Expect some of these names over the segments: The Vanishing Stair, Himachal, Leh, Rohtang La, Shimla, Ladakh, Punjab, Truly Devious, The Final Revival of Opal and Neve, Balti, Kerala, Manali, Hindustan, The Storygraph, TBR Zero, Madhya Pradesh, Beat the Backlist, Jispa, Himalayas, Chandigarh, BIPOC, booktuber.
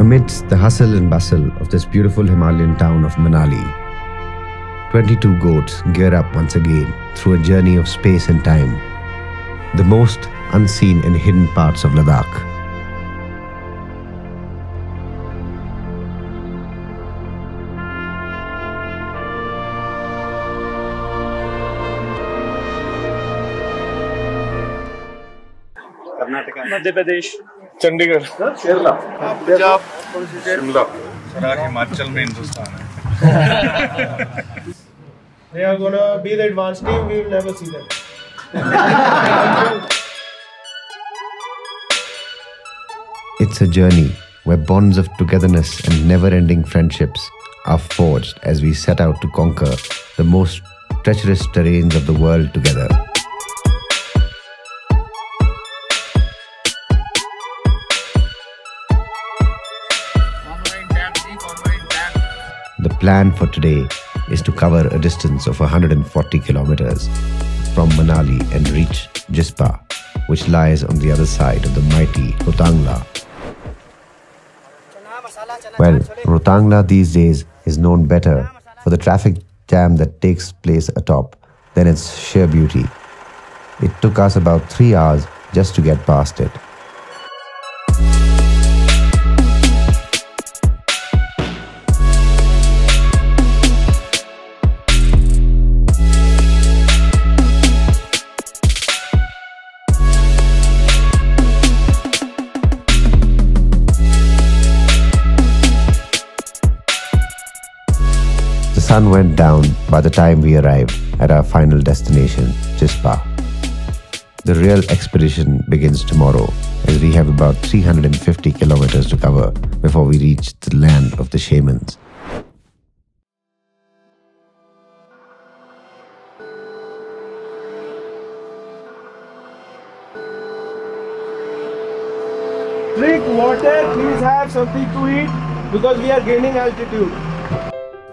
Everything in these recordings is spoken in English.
amidst the hustle and bustle of this beautiful Himalayan town of Manali, 22 goats gear up once again through a journey of space and time, the most unseen and hidden parts of Ladakh. Madhya Pradesh, Chandigarh, Kerala, Punjab, Shimla. Himachal mein Hindustan hai. They are going to be the advanced team. We will never see them. It's a journey where bonds of togetherness and never-ending friendships are forged as we set out to conquer the most treacherous terrains of the world together. The plan for today is to cover a distance of 140 kilometers from Manali and reach Jispa, which lies on the other side of the mighty Rohtang La. Well, Rohtang La these days is known better for the traffic jam that takes place atop than its sheer beauty. It took us about 3 hours just to get past it. The sun went down by the time we arrived at our final destination, Jispa. The real expedition begins tomorrow, as we have about 350 kilometers to cover before we reach the land of the shamans. Drink water, please have something to eat, because we are gaining altitude.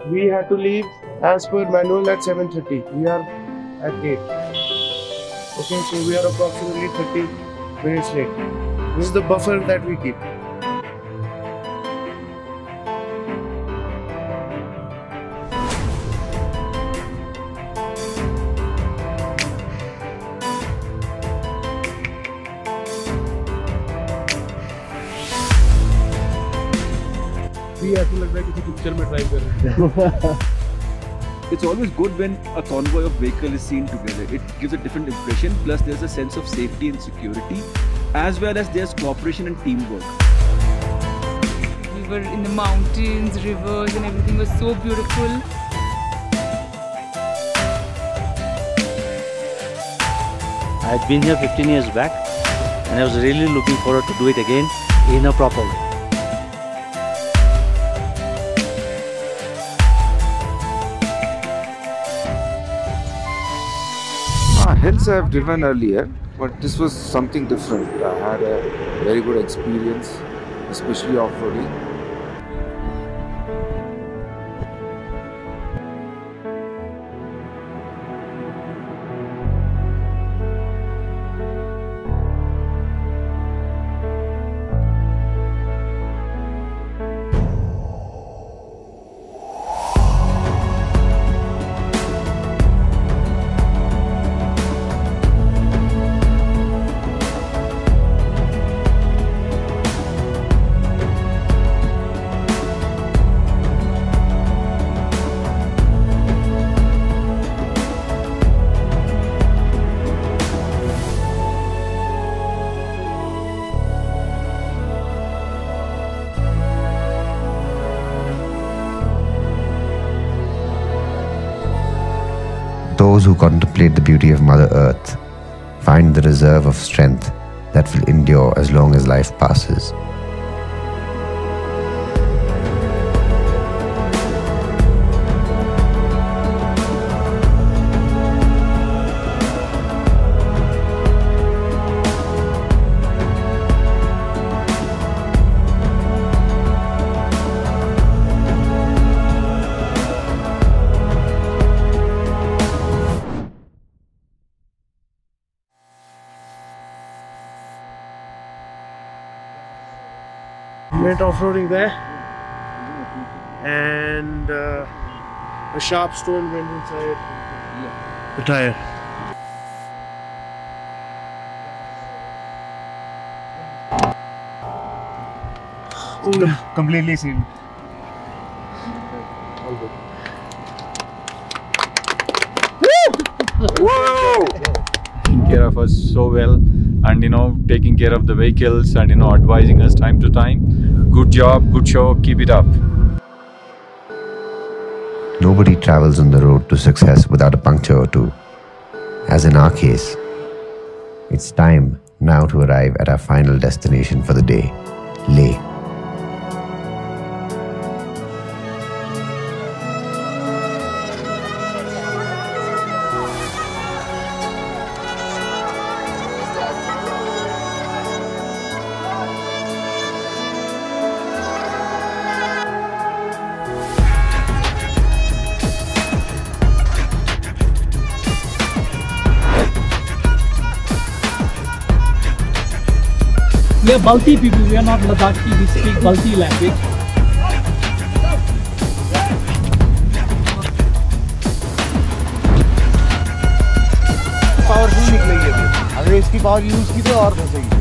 We had to leave as per manual at 7:30. We are at 8. Okay, so we are approximately 30 minutes late. This is the buffer that we keep. It's always good when a convoy of vehicles is seen together. It gives a different impression, plus there's a sense of safety and security, as well as there's cooperation and teamwork. We were in the mountains, rivers, and everything was so beautiful. I had been here 15 years back, and I was really looking forward to do it again in a proper way. Hills I have driven earlier, but this was something different. I had a very good experience, especially off-roading. Those who contemplate the beauty of Mother Earth find the reserve of strength that will endure as long as life passes. went off-roading there, and a sharp stone went inside the tire. Completely sealed. All good. Whoa! Taking care of us so well, and you know, taking care of the vehicles, and you know, advising us time to time. Good job, good show, keep it up. Nobody travels on the road to success without a puncture or two. As in our case, it's time now to arrive at our final destination for the day, Leh. We are Balti people, we are not Ladakhi, we speak Balti language. Power use ki nahi hai, agar iski power use ki to aur khasegi.